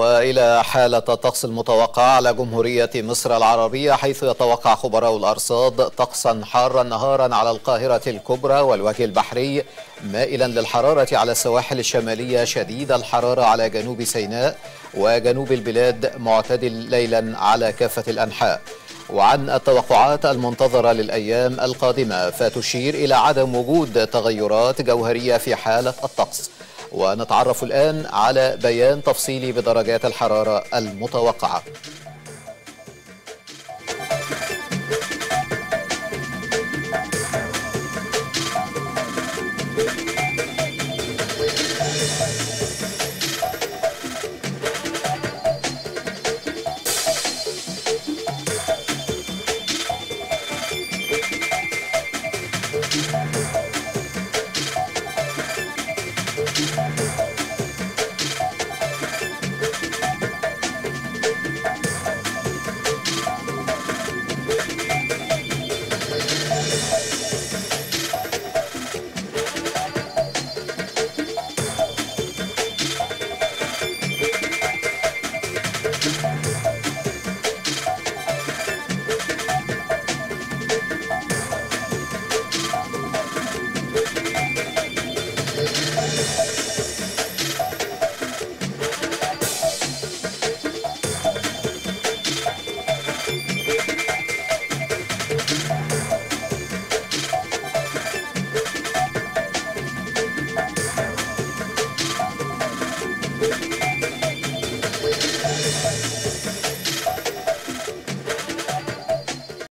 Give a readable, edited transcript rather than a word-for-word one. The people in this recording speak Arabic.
وإلى حالة الطقس المتوقعة على جمهورية مصر العربية، حيث يتوقع خبراء الأرصاد طقسا حارا نهارا على القاهرة الكبرى والوجه البحري، مائلا للحرارة على السواحل الشمالية، شديد الحرارة على جنوب سيناء وجنوب البلاد، معتدل ليلا على كافة الأنحاء. وعن التوقعات المنتظرة للأيام القادمة، فتشير إلى عدم وجود تغيرات جوهرية في حالة الطقس. ونتعرف الآن على بيان تفصيلي بدرجات الحرارة المتوقعة.